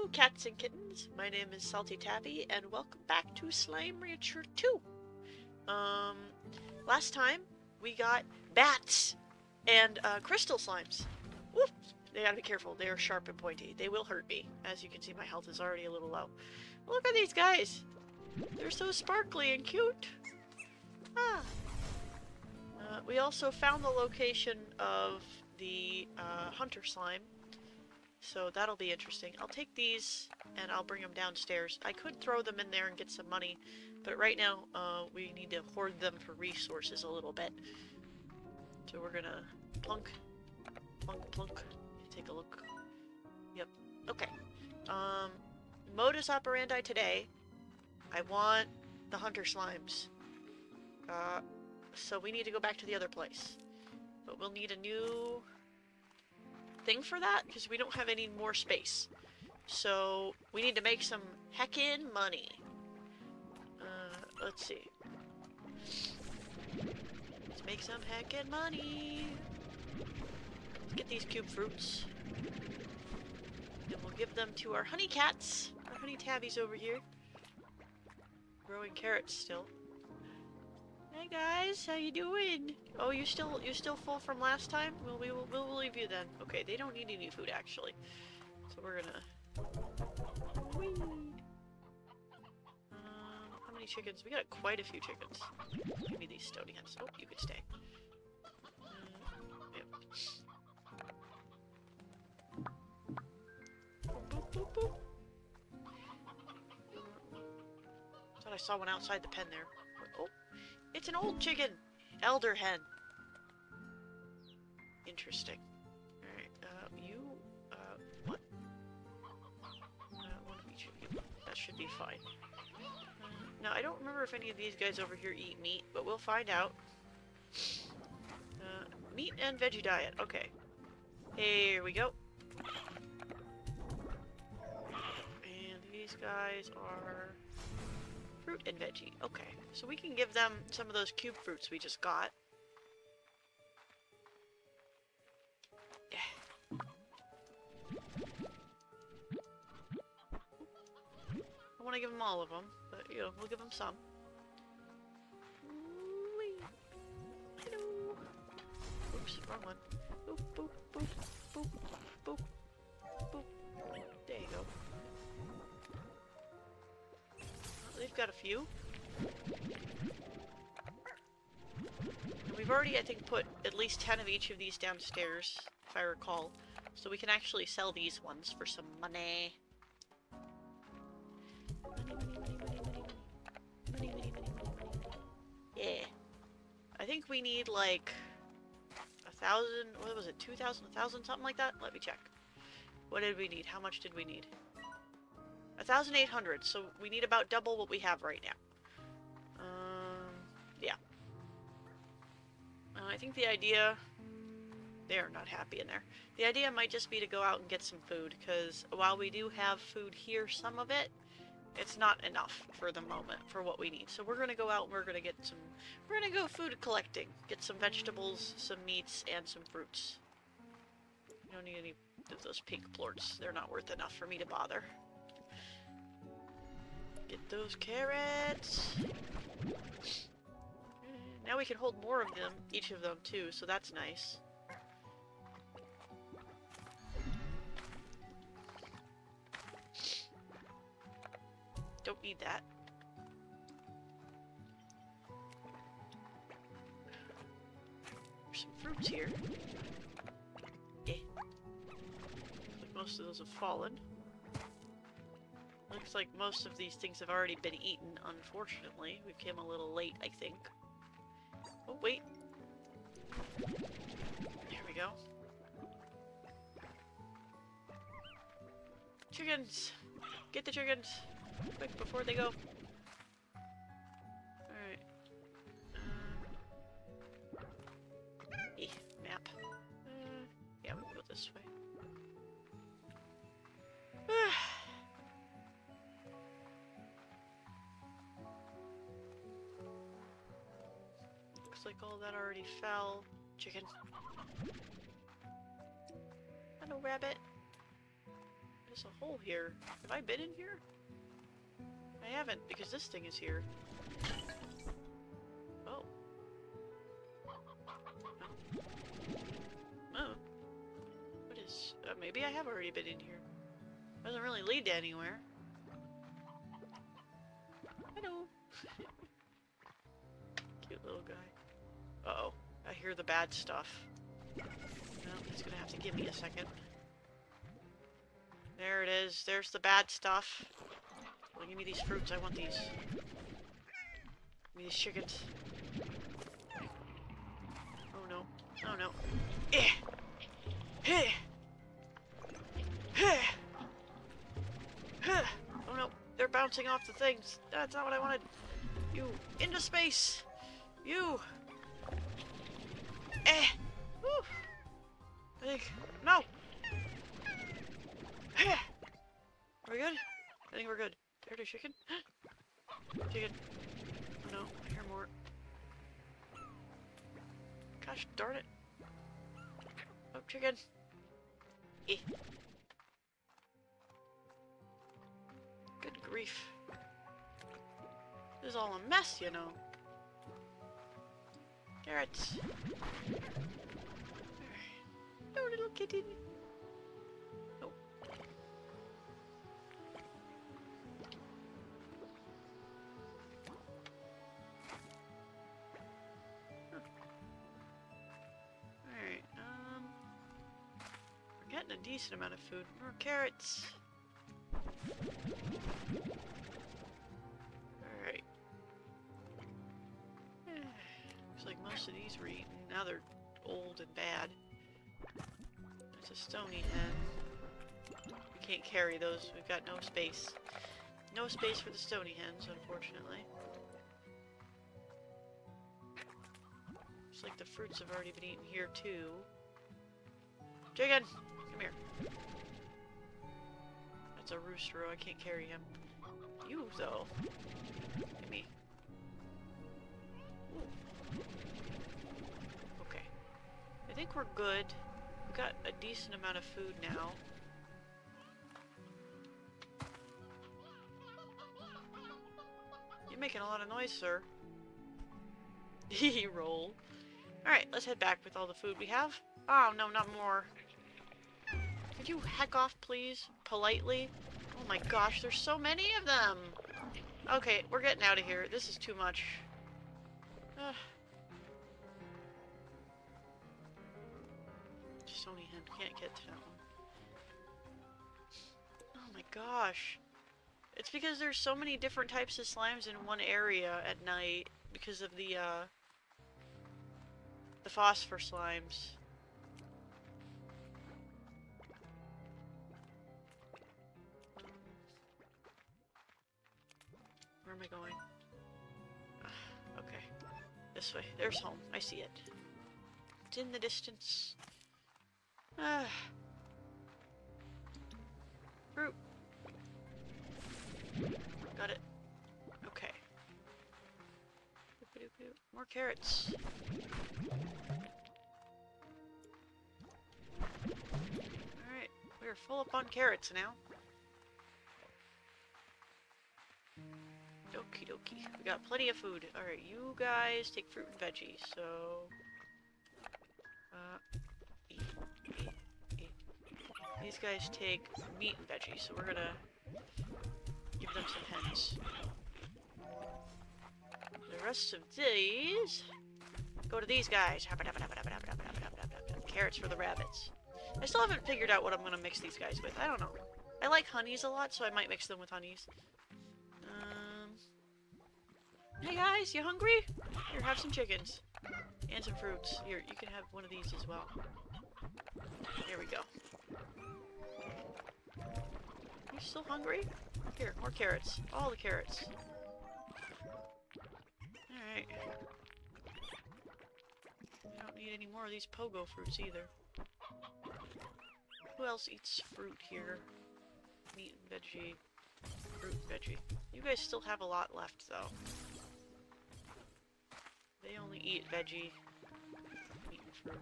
Hello, cats and kittens. My name is Salty Tabby, and welcome back to Slime Rancher 2. Last time we got bats and crystal slimes. Whoop! They gotta be careful. They are sharp and pointy. They will hurt me. As you can see, my health is already a little low. Look at these guys. They're so sparkly and cute. Ah. We also found the location of the hunter slime. So that'll be interesting. I'll take these and I'll bring them downstairs. I could throw them in there and get some money, but right now we need to hoard them for resources a little bit. So we're gonna plunk, plunk, plunk. Take a look. Yep. Okay. Modus operandi today. I want the hunter slimes. So we need to go back to the other place. But we'll need a new thing for that, because we don't have any more space. So we need to make some heckin' money. Let's see. Let's make some heckin' money. Let's get these cube fruits. Then we'll give them to our honey cats. Our honey tabbies over here. Growing carrots still. Hey guys, how you doing? Oh, you still full from last time? Well, we'll leave you then. Okay, they don't need any food actually, so we're gonna. Whee! How many chickens? We got quite a few chickens. Give me these stony hens. Oh, you could stay. Yep. Boop, boop, boop. Thought I saw one outside the pen there. Oh. It's an old chicken! Elder hen. Interesting. Alright, what? One of each of you. That should be fine. Now, I don't remember if any of these guys over here eat meat, but we'll find out. Meat and veggie diet. Okay. Here we go. And these guys are fruit and veggie. Okay, so we can give them some of those cube fruits we just got. Yeah. I want to give them all of them, but you know, we'll give them some. Hello. Oops, wrong one. Boop, boop, boop, boop, boop, boop. There you go. We've got a few. And we've already, I think, put at least 10 of each of these downstairs, if I recall. So we can actually sell these ones for some money. Yeah. I think we need, like, 1,000, what was it, 2,000, 1,000, something like that? Let me check. What did we need? How much did we need? 1,800, so we need about double what we have right now. Yeah. I think the idea... They are not happy in there. The idea might just be to go out and get some food, because while we do have food here, some of it, it's not enough for the moment, for what we need. So we're going to go out and we're going to get some... We're going to go food collecting. Get some vegetables, some meats, and some fruits. You don't need any of those pink plorts. They're not worth enough for me to bother. Get those carrots. Now we can hold more of them, each of them too, so that's nice. Don't need that. There's some fruits here. Yeah. Looks like most of those have fallen. Looks like most of these things have already been eaten, unfortunately. We came a little late, I think. Oh, wait. There we go. Chickens! Get the chickens! Quick, before they go. Alright. Hey, map. Yeah, we'll go this way. Like all that already fell. Chicken. Hello, rabbit. There's a hole here. Have I been in here? I haven't, because this thing is here. Oh. Oh. Oh. What is... maybe I have already been in here. Doesn't really lead to anywhere. Hello. Cute little guy. Uh-oh. I hear the bad stuff. Well, it's gonna have to give me a second. There it is. There's the bad stuff. Well, give me these fruits. I want these. Give me these chickens. Oh no. Oh no. Eh! Eh! Eh! Oh no, they're bouncing off the things. That's not what I wanted. You into space. You. Eh. Woo. I think. No. Eh. Are we good? I think we're good. There's a chicken. Chicken. Oh no, I hear more. Gosh darn it. Oh, chicken. Eh. Good grief. This is all a mess, you know. Carrots. No little kitten. Oh. Huh. Alright, we're getting a decent amount of food. More carrots. Alright. Looks like most of these were eaten. Now they're old and bad. That's a stony hen. We can't carry those. We've got no space. No space for the stony hens, unfortunately. Looks like the fruits have already been eaten here, too. Chicken! Come here. That's a rooster. I can't carry him. You, though. Give me. Ooh. Okay. I think we're good. We got a decent amount of food now. You're making a lot of noise, sir. Hee roll. Alright, let's head back with all the food we have. Oh, no, not more. Could you heck off, please? Politely? Oh my gosh, there's so many of them! Okay, we're getting out of here. This is too much. Stony hen. Can't get to that one. Oh my gosh. It's because there's so many different types of slimes in one area at night because of the phosphor slimes. Where am I going? Okay. This way. There's home. I see it. It's in the distance. Fruit. Got it. Okay. More carrots. Alright. We are full up on carrots now. Okie dokie. We got plenty of food. Alright, you guys take fruit and veggies, so... These guys take meat and veggies, so we're gonna give them some hens. The rest of these... go to these guys. Carrots for the rabbits. I still haven't figured out what I'm gonna mix these guys with. I don't know. I like honeys a lot, so I might mix them with honeys. Hey guys, you hungry? Here, have some chickens. And some fruits. Here, you can have one of these as well. There we go. You still hungry? Here, more carrots. All the carrots. Alright. I don't need any more of these pogo fruits either. Who else eats fruit here? Meat and veggie. Fruit and veggie. You guys still have a lot left though. They only eat veggie. Meat and fruit.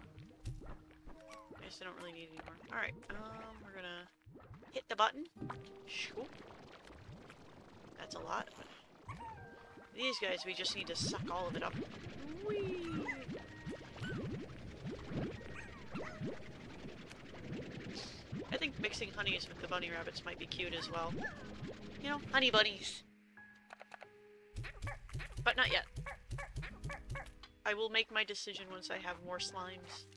I guess I don't really need any more. Alright, we're gonna hit the button. That's a lot. These guys, we just need to suck all of it up. Whee! I think mixing honeys with the bunny rabbits might be cute as well. You know, honey bunnies. But not yet. I will make my decision once I have more slimes.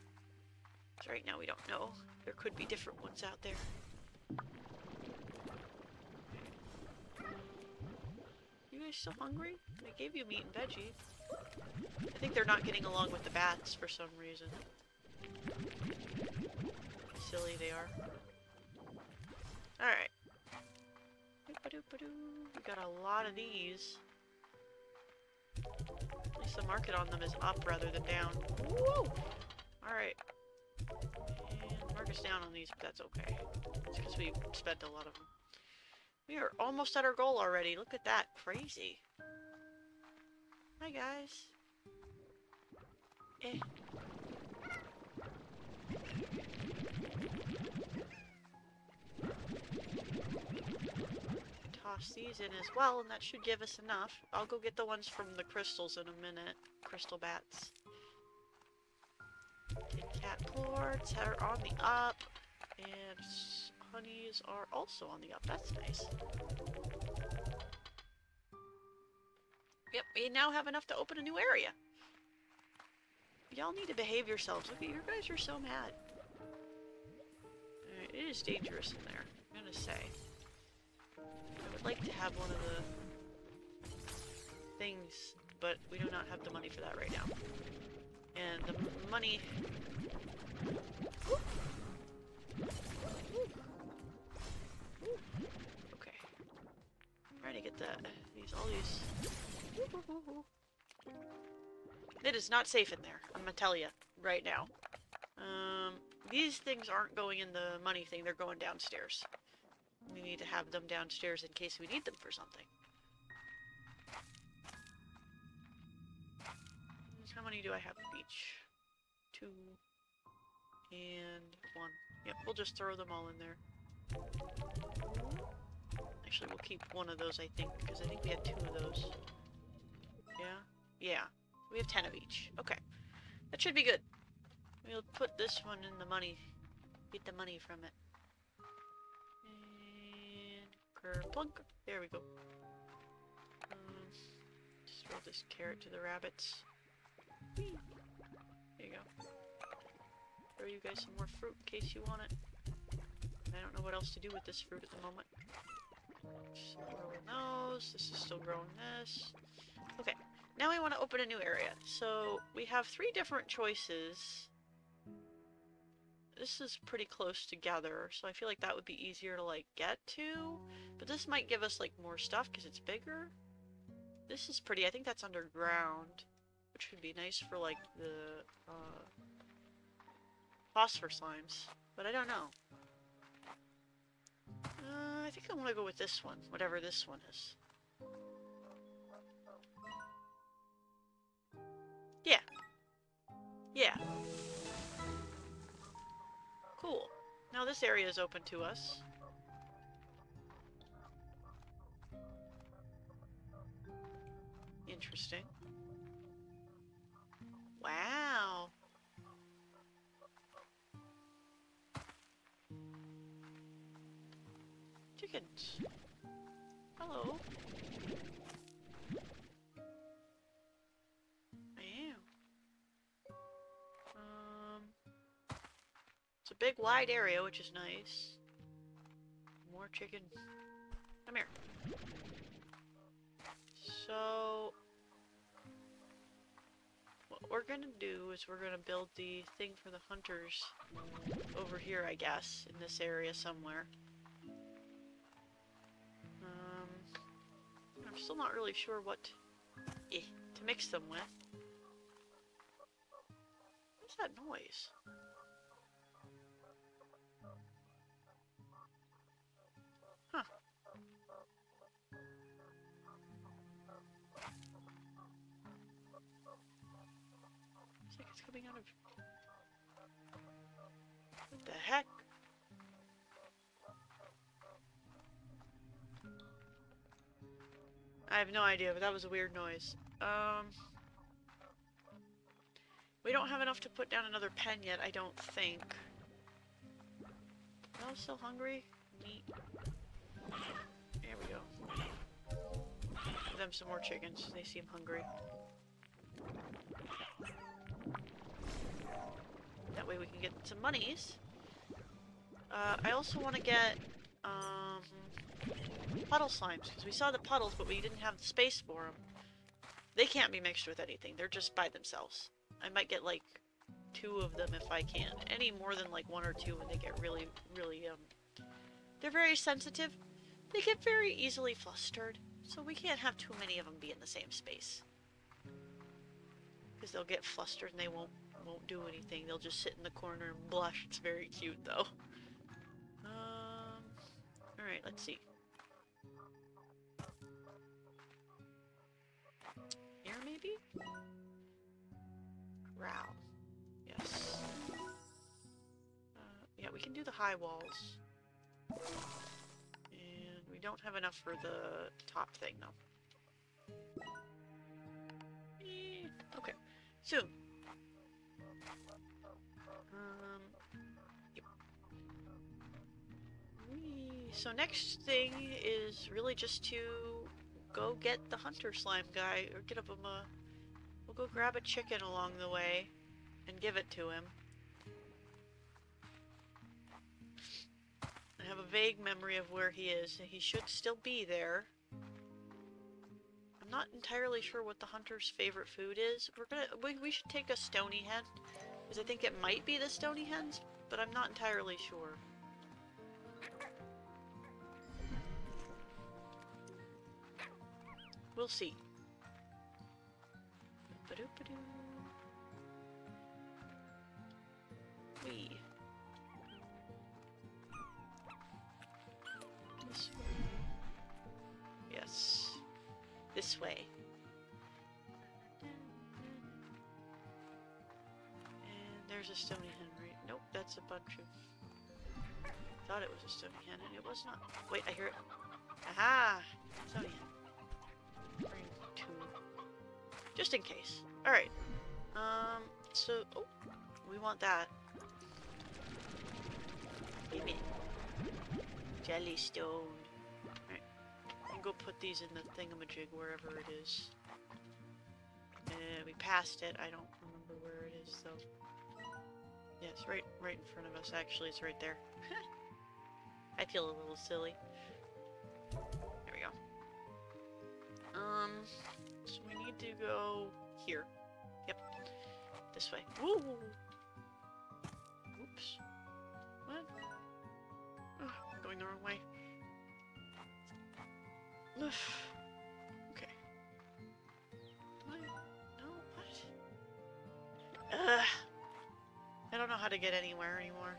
So right now we don't know. There could be different ones out there. You guys still hungry? I gave you meat and veggies. I think they're not getting along with the bats for some reason. Silly they are. Alright. We got a lot of these. At least the market on them is up rather than down. Woo! Alright. And market's down on these, but that's okay. It's because we spent a lot of them. We are almost at our goal already. Look at that. Crazy. Hi, guys. Eh. Toss these in as well, and that should give us enough. I'll go get the ones from the crystals in a minute. Crystal bats. Kit Kat plorts are on the up, and honeys are also on the up. That's nice. Yep, we now have enough to open a new area. Y'all need to behave yourselves. Look at you guys are so mad. Alright, it is dangerous in there, I'm gonna say. I would like to have one of the things, but we do not have the money for that right now. And the money... Okay. I'm trying to get all these... It is not safe in there, I'm gonna tell you, right now. These things aren't going in the money thing, they're going downstairs. We need to have them downstairs in case we need them for something. How many do I have at each? 2 and 1. Yep, we'll just throw them all in there. Actually, we'll keep one of those, I think, because I think we had 2 of those. Yeah? Yeah. We have 10 of each. Okay. That should be good. We'll put this one in the money. Get the money from it. Plunk. There we go. Just throw this carrot to the rabbits. There you go. Throw you guys some more fruit in case you want it. I don't know what else to do with this fruit at the moment. Just growing those. This is still growing this. Okay. Now we want to open a new area. So we have 3 different choices. This is pretty close together, so I feel like that would be easier to, like, get to. But this might give us, like, more stuff because it's bigger. This is pretty. I think that's underground, which would be nice for, like, the phosphor slimes. But I don't know. I think I want to go with this one, whatever this one is. Yeah. Yeah. Cool. Now this area is open to us. Interesting. Wow. Chickens. Hello. A big wide area, which is nice. More chicken. Come here. So what we're gonna do is we're gonna build the thing for the hunters over here, I guess, in this area somewhere. I'm still not really sure what to mix them with. What's that noise? Huh. It's like it's coming out of... What the heck? I have no idea, but that was a weird noise. We don't have enough to put down another pen yet, I don't think. No, still hungry? Neat. There we go. Give them some more chickens. They seem hungry. That way we can get some monies. I also want to get puddle slimes, because we saw the puddles, but we didn't have the space for them. They can't be mixed with anything. They're just by themselves. I might get like 2 of them if I can. Any more than like 1 or 2, when they get really, really they're very sensitive. They get very easily flustered, so we can't have too many of them be in the same space, because they'll get flustered and they won't do anything. They'll just sit in the corner and blush. It's very cute though. All right, let's see. Here maybe. Growl. Yes. Yeah, we can do the high walls. And we don't have enough for the top thing though. Okay. So. Yep. So next thing is really just to go get the hunter slime guy, or get up him a... We'll go grab a chicken along the way and give it to him. I have a vague memory of where he is. He should still be there. I'm not entirely sure what the hunter's favorite food is. We should take a stony hen, because I think it might be the stony hens, but I'm not entirely sure. We'll see. Wee. This way. Yes. This way. And there's a stony hen, right? Nope, that's a bunch of... I thought it was a stony hen, and it was not. Wait, I hear it. Aha! Stony hen. Just in case. Alright. So... Oh, we want that. Give me it. Jellystone. Alright. I can go put these in the thingamajig, wherever it is. We passed it. I don't remember where it is, though. Yeah, it's right in front of us, actually. It's right there. I feel a little silly. There we go. So we need to go here. Yep. This way. Woo! Oops. What? Oh, I'm going the wrong way. Okay. What? No, what? Ugh. I don't know how to get anywhere anymore.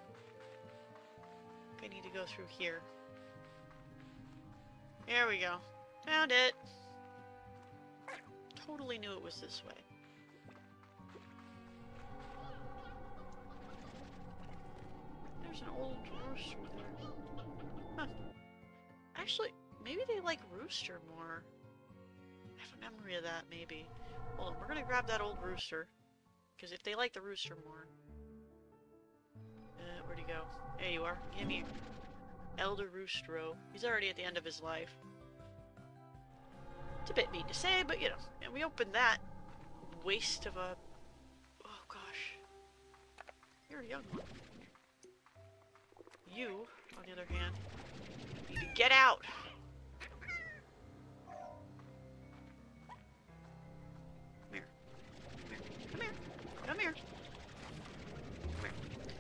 I need to go through here. There we go. Found it! Totally knew it was this way. There's an old rooster there. Huh. Actually, maybe they like rooster more. I have a memory of that, maybe. Hold on, we're gonna grab that old rooster. Because if they like the rooster more... where'd he go? There you are. Give me Elder Roostro. He's already at the end of his life. It's a bit mean to say, but you know. And we opened that waste of a... Oh gosh. You're a young one. You, on the other hand, need to get out! Come here. Come here. Come here. Come here.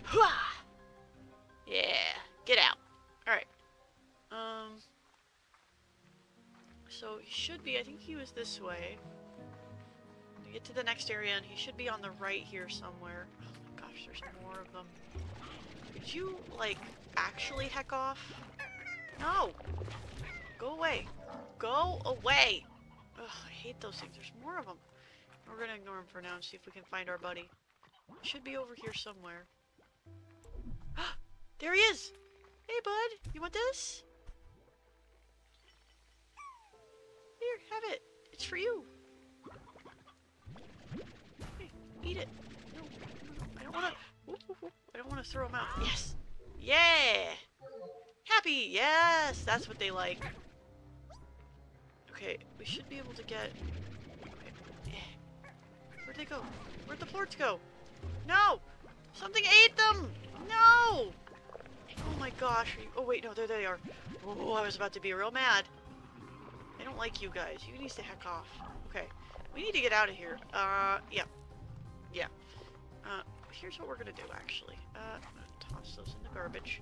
Come here. Hooah! Yeah. Get out. Alright. So he should be, I think he was this way. To get to the next area, and he should be on the right here somewhere. Oh my gosh, there's more of them. Could you, like, actually heck off? No! Go away! Go away! Ugh, I hate those things. There's more of them. We're gonna ignore them for now and see if we can find our buddy. He should be over here somewhere. There he is! Hey, bud! You want this? Here, have it. It's for you. Hey, eat it. No, I don't want to. I don't want to throw them out. Yes. Yeah. Happy. Yes. That's what they like. Okay, we should be able to get. Okay. Where'd they go? Where'd the plorts go? No! Something ate them! No! Oh my gosh. Oh wait, no, there they are. Oh, I was about to be real mad. I don't like you guys. You need to heck off. Okay, we need to get out of here. Yeah. Here's what we're gonna do, actually. I'm gonna toss those in the garbage.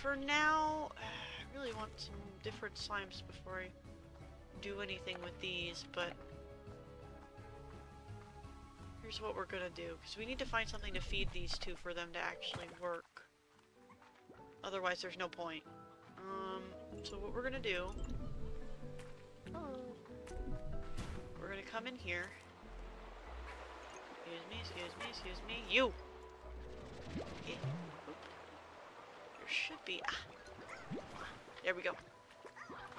For now, I really want some different slimes before I do anything with these, but here's what we're gonna do, because we need to find something to feed these two for them to actually work. Otherwise there's no point. So what we're gonna do, we're gonna come in here. Excuse me, you! Yeah. There should be, there we go.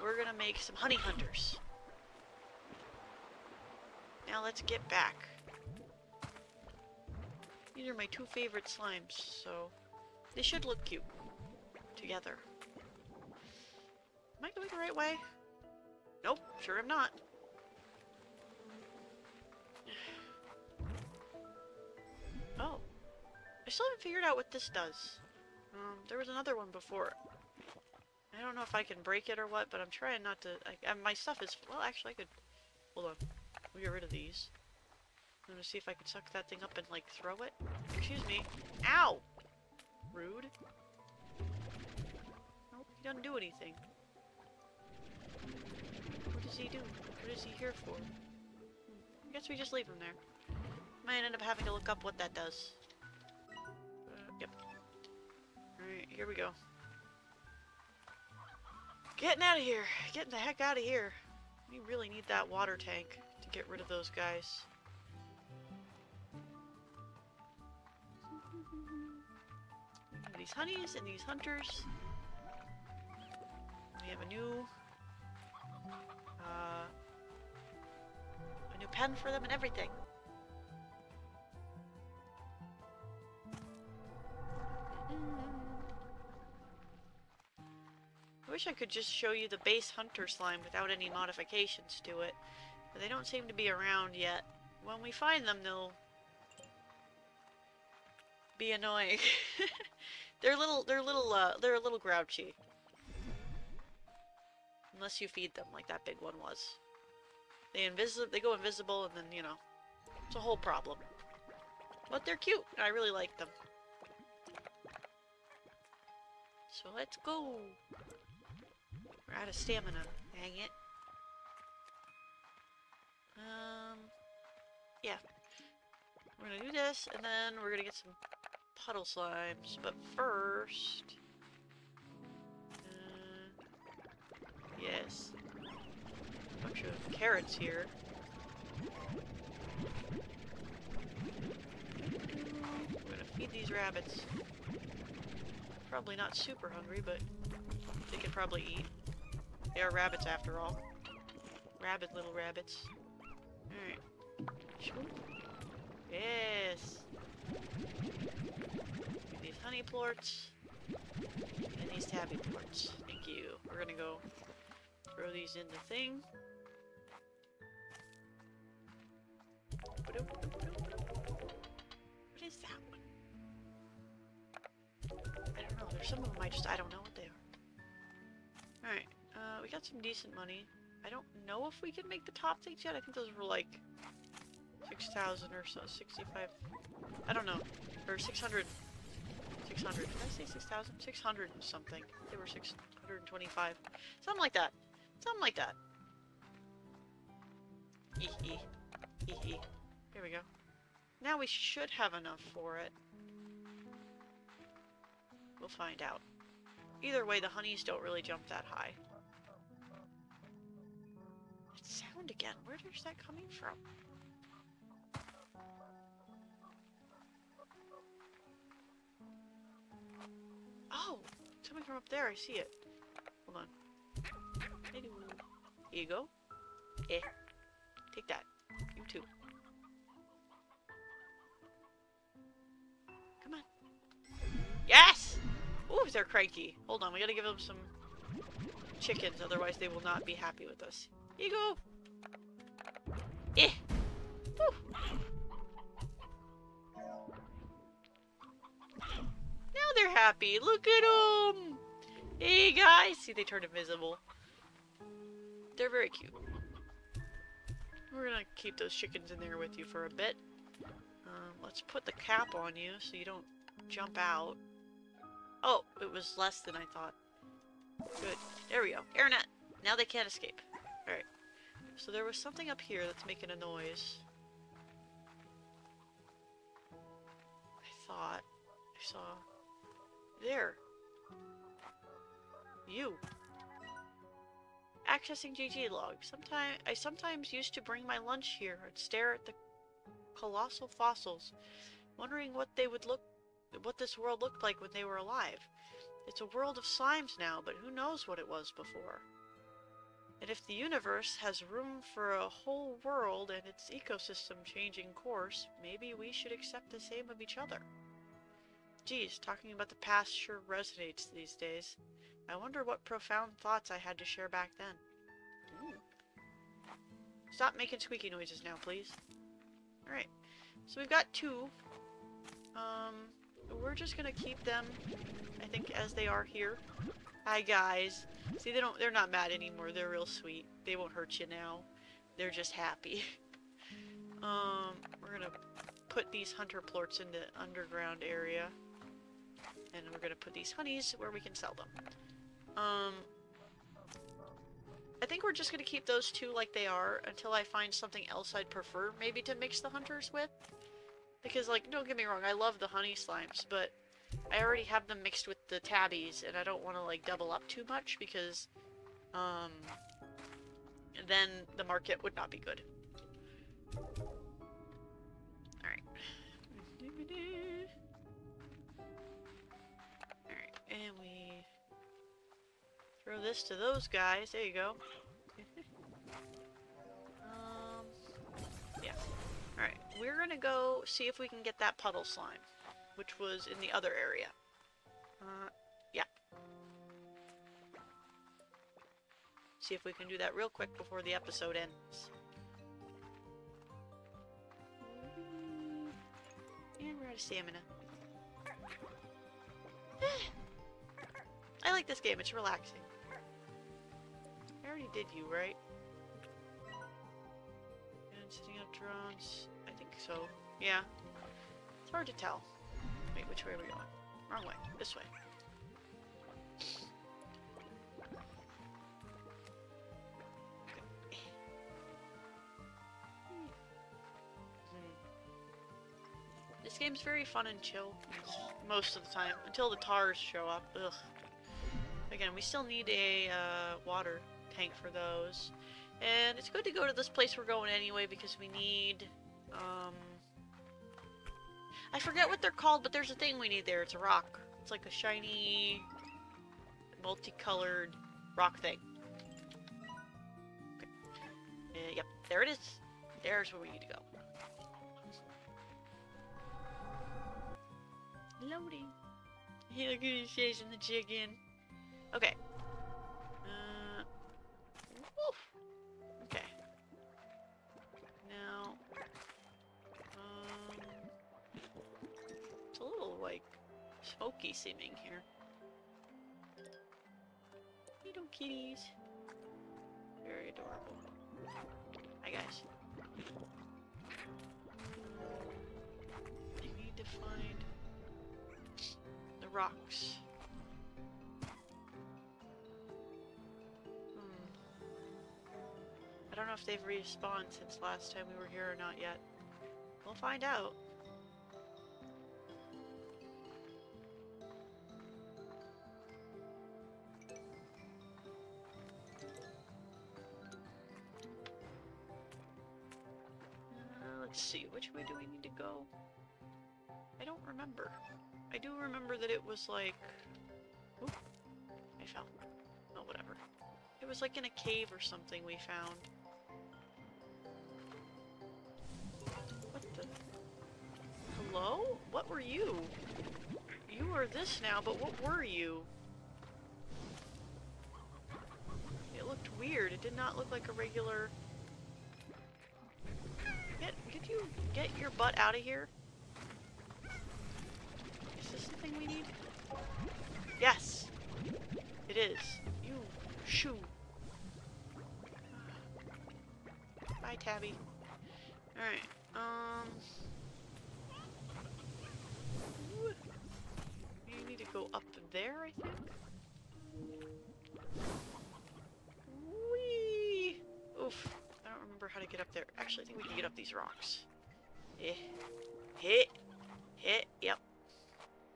We're gonna make some honey hunters. Now let's get back. These are my two favorite slimes, so they should look cute together. Am I going the right way? Nope, sure I'm not. Oh, I still haven't figured out what this does. There was another one before. I don't know if I can break it or what, but I'm trying not to. My stuff is, well, actually I could, hold on, we'll get rid of these. I'm gonna see if I could suck that thing up and like throw it. Excuse me. Ow! Rude. Nope, he doesn't do anything. What does he do? What is he here for? I guess we just leave him there. Might end up having to look up what that does. Yep. Alright, here we go. Getting out of here! Getting the heck out of here! We really need that water tank to get rid of those guys. These honeys and these hunters. We have a new pen for them and everything. I wish I could just show you the base hunter slime without any modifications to it, but they don't seem to be around yet. When we find them, they'll be annoying. they're a little grouchy. Unless you feed them, like that big one was. They go invisible, and then you know, it's a whole problem. But they're cute, and I really like them. So let's go. We're out of stamina. Dang it. Yeah. We're gonna do this, and then we're gonna get some puddle slimes. But first... yes. A bunch of carrots here. We're gonna feed these rabbits. Probably not super hungry, but they can probably eat. They are rabbits after all. Rabid little rabbits. Alright. Yes! These honey plorts. And these tabby plorts. Thank you. We're gonna go throw these in the thing. What is that one? I don't know. There's some of them I don't know what they are. Alright. We got some decent money. I don't know if we can make the top things yet. I think those were like 6,000 or so, 65, I don't know, or 600, did I say 6,000? 600 and something, they were 625, something like that, here we go, now we should have enough for it, we'll find out, either way the honeys don't really jump that high. That sound again, where is that coming from? coming from up there. I see it. Hold on. Anyway. Here you go. Eh. Take that. You too. Come on. Yes! Ooh, they're cranky. Hold on, we gotta give them some chickens, otherwise they will not be happy with us. Here you go! Eh! Woo! Now they're happy! Look at them! Hey guys! See, they turned invisible. They're very cute. We're gonna keep those chickens in there with you for a bit. Let's put the cap on you so you don't jump out. Oh, it was less than I thought. Good. There we go. Air net. Now they can't escape. Alright. So there was something up here that's making a noise. I thought I saw... There. You. Accessing GG log. I sometimes used to bring my lunch here and stare at the colossal fossils, wondering what they would look like. What this world looked like when they were alive. It's a world of slimes now, but who knows what it was before. And if the universe has room for a whole world and its ecosystem changing course, maybe we should accept the same of each other. Geez, talking about the past sure resonates these days. I wonder what profound thoughts I had to share back then. Ooh. Stop making squeaky noises now, please. Alright, so we've got two. We're just gonna keep them, I think, as they are here. Hi guys. See, they're not mad anymore. They're real sweet. They won't hurt you now. They're just happy. We're gonna put these hunter plorts in the underground area, and we're gonna put these honeys where we can sell them. I think we're just gonna keep those two like they are until I find something else I'd prefer, maybe to mix the hunters with. Because, like, don't get me wrong, I love the honey slimes, but I already have them mixed with the tabbies, and I don't want to, like, double up too much, because, then the market would not be good. Alright. Alright, and we throw this to those guys. There you go. Yeah. Alright, we're gonna go see if we can get that puddle slime, which was in the other area. Yeah. See if we can do that real quick before the episode ends. And we're out of stamina. I like this game, it's relaxing. I already did you, right? Sitting up drones. I think so. Yeah. It's hard to tell. Wait, which way are we going? Wrong way. This way. Okay. This game's very fun and chill most of the time, until the tars show up. Ugh. Again, we still need a water tank for those. And it's good to go to this place we're going anyway, because we need, I forget what they're called, but there's a thing we need there. It's a rock. It's like a shiny, multicolored rock thing. Okay. Yep, there it is. There's where we need to go. Loading. Yeah, look at him chasing the chicken. Okay. Smoky seeming here. Little kitties. Very adorable. Hi guys. We need to find the rocks. I don't know if they've respawned since last time we were here or not yet. We'll find out. Let's see, which way do we need to go? I don't remember. I do remember that it was like... Oop, I found one. Oh, whatever. It was like in a cave or something we found. What the? Hello? What were you? You are this now, but what were you? It looked weird. It did not look like a regular... Could you get your butt out of here? Is this the thing we need? Yes! It is. You shoo. Bye, Tabby. Alright, you need to go up there, I think? Whee! Oof. I don't remember how to get up there. Actually, I think we can get up these rocks. Eh. Hit. Hit. Yep.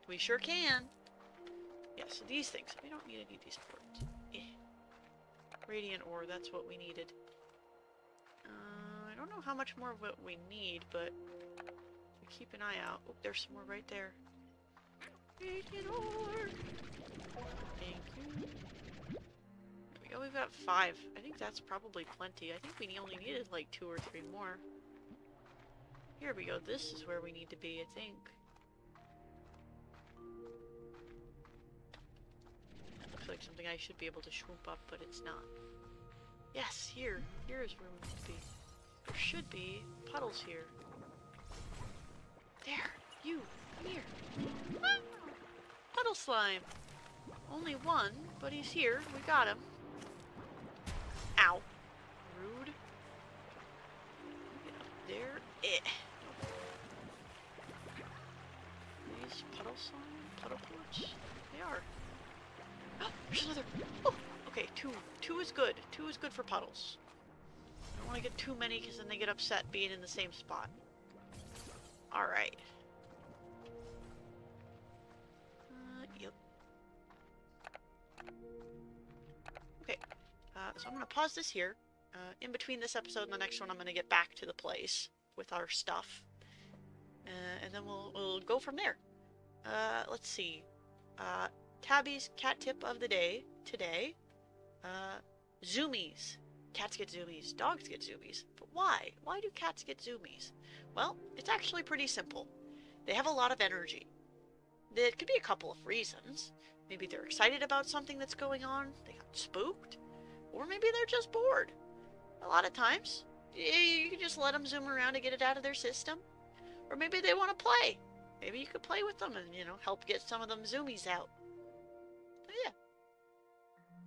We sure can. Yeah, so these things. We don't need any of these parts. Eh. Radiant ore, that's what we needed. I don't know how much more of what we need, but we keep an eye out. Oh, there's some more right there. Radiant ore! Thank you. There we go, we've got 5. I think that's probably plenty. I think we only needed like 2 or 3 more. Here we go, this is where we need to be, I think. Like something I should be able to swoop up, but it's not. Yes, here. Here is where we need to be. There should be puddles here. There! You! Come here! Ah! Puddle slime! Only one, but he's here. We got him. Ow! Rude. Get up there. Eh. These puddle slime? Puddle ports? They are. Oh, there's another. Oh, okay, 2. 2 is good. 2 is good for puddles. I don't want to get too many because then they get upset being in the same spot. Alright. Yep. Okay, so I'm going to pause this here. In between this episode and the next one, I'm going to get back to the place with our stuff. And then we'll go from there. Let's see. Tabby's cat tip of the day today. Zoomies. Cats get zoomies. Dogs get zoomies. But why? Why do cats get zoomies? Well, it's actually pretty simple. They have a lot of energy. There could be a couple of reasons. Maybe they're excited about something that's going on. They got spooked. Or maybe they're just bored. A lot of times, you can just let them zoom around and get it out of their system. Or maybe they want to play. Maybe you could play with them and, you know, help get some of them zoomies out. Yeah,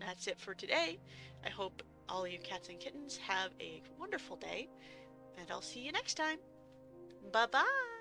that's it for today. I hope all you cats and kittens have a wonderful day, and I'll see you next time. Bye-bye!